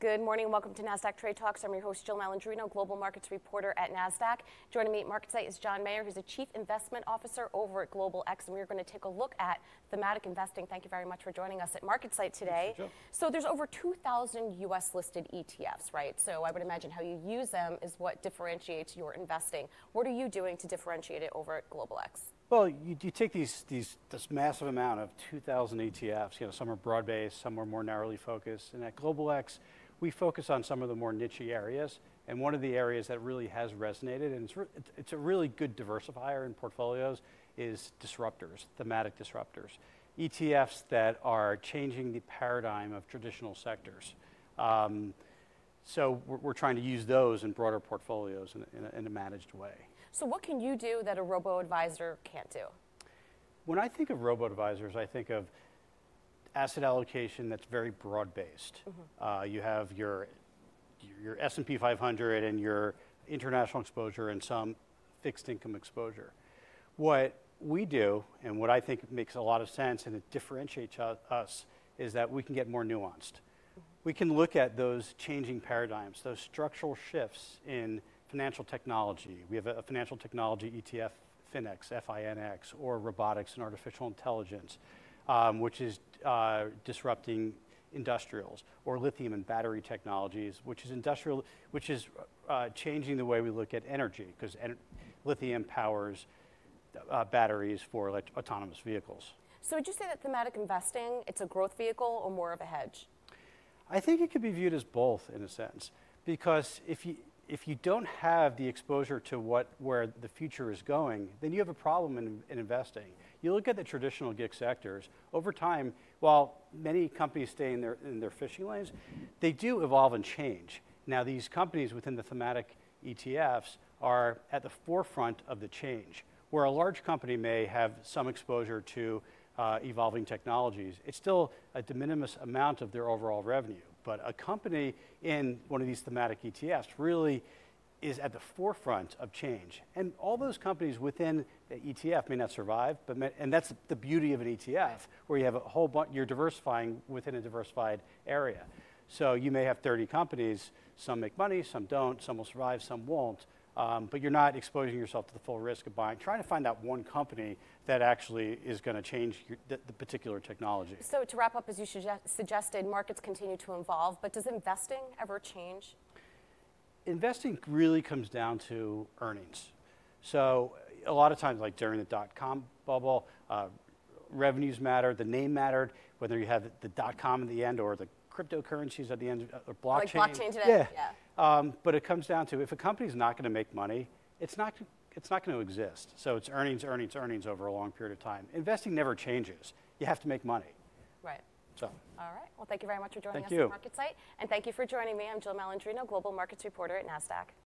Good morning. Welcome to NASDAQ Trade Talks. I'm your host, Jill Malandrino, global markets reporter at NASDAQ. Joining me at MarketSite is Jon Maier, who's the Chief Investment Officer over at GlobalX, and we're going to take a look at thematic investing. Thank you very much for joining us at MarketSite today. So there's over 2,000 U.S. listed ETFs, right? So I would imagine how you use them is what differentiates your investing. What are you doing to differentiate it over at GlobalX? Well, you take this massive amount of 2,000 ETFs. You know, some are broad-based, some are more narrowly focused. And at GlobalX, we focus on some of the more niche areas. And one of the areas that really has resonated, and it's a really good diversifier in portfolios, is disruptors, thematic disruptors, ETFs that are changing the paradigm of traditional sectors. So we're trying to use those in broader portfolios in a managed way. So what can you do that a robo-advisor can't do? When I think of robo-advisors, I think of asset allocation that's very broad-based. Mm-hmm. You have your S&P 500 and your international exposure and some fixed income exposure. What we do, and what I think makes a lot of sense and it differentiates us, is that we can get more nuanced. Mm-hmm. We can look at those changing paradigms, those structural shifts in financial technology. We have a financial technology ETF, Finx, F-I-N-X, or robotics and artificial intelligence, which is disrupting industrials, or lithium and battery technologies, which is industrial, which is changing the way we look at energy, because lithium powers batteries for autonomous vehicles. So would you say that thematic investing, it's a growth vehicle or more of a hedge? I think it could be viewed as both in a sense, because if you don't have the exposure to where the future is going, then you have a problem in investing. You look at the traditional GIC sectors, over time, while many companies stay in their fishing lanes, they do evolve and change. Now these companies within the thematic ETFs are at the forefront of the change. Where a large company may have some exposure to evolving technologies, it's still a de minimis amount of their overall revenue. But a company in one of these thematic ETFs really is at the forefront of change. And all those companies within the ETF may not survive, and that's the beauty of an ETF, where you have a whole bunch, you're diversifying within a diversified area. So you may have 30 companies, some make money, some don't, some will survive, some won't, but you're not exposing yourself to the full risk of trying to find that one company that actually is going to change the particular technology. So to wrap up, as you suggested, markets continue to evolve, but does investing ever change? Investing really comes down to earnings. So a lot of times, like during the dot-com bubble, revenues mattered, the name mattered, whether you had the dot-com at the end or the cryptocurrencies at the end, or blockchain. Like blockchain today, yeah. But it comes down to, if a company's not going to make money, it's not going to exist. So it's earnings, earnings, earnings over a long period of time. Investing never changes. You have to make money. Right. So. All right. Well, thank you very much for joining us at MarketSite. And thank you for joining me. I'm Jill Malandrino, global markets reporter at NASDAQ.